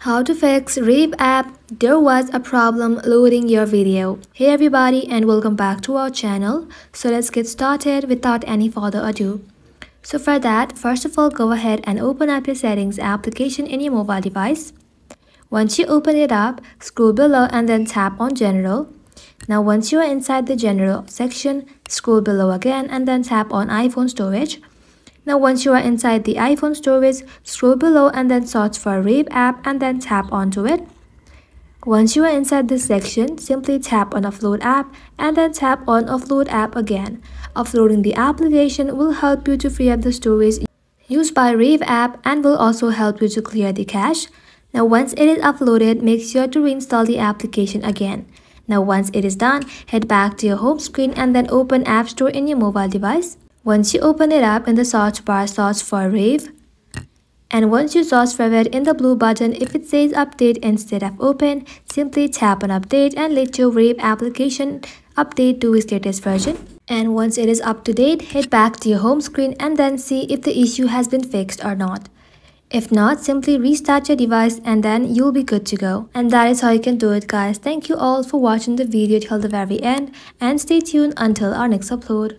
How to fix Rave app. There was a problem loading your video. Hey everybody, and welcome back to our channel. So let's get started without any further ado. So for that, first of all, go ahead and open up your settings application in your mobile device. Once you open it up, scroll below and then tap on general. Now once you are inside the general section, scroll below again and then tap on iPhone storage. Now once you are inside the iPhone storage, scroll below and then search for Rave app and then tap onto it. Once you are inside this section, simply tap on Offload app and then tap on Offload app again. Offloading the application will help you to free up the storage used by Rave app and will also help you to clear the cache. Now once it is uploaded, make sure to reinstall the application again. Now once it is done, head back to your home screen and then open App Store in your mobile device. Once you open it up, in the search bar, search for Rave. And once you search for it, in the blue button, if it says update instead of open, simply tap on update and let your Rave application update to its latest version. And once it is up to date, head back to your home screen and then see if the issue has been fixed or not. If not, simply restart your device and then you'll be good to go. And that is how you can do it, guys. Thank you all for watching the video till the very end, and stay tuned until our next upload.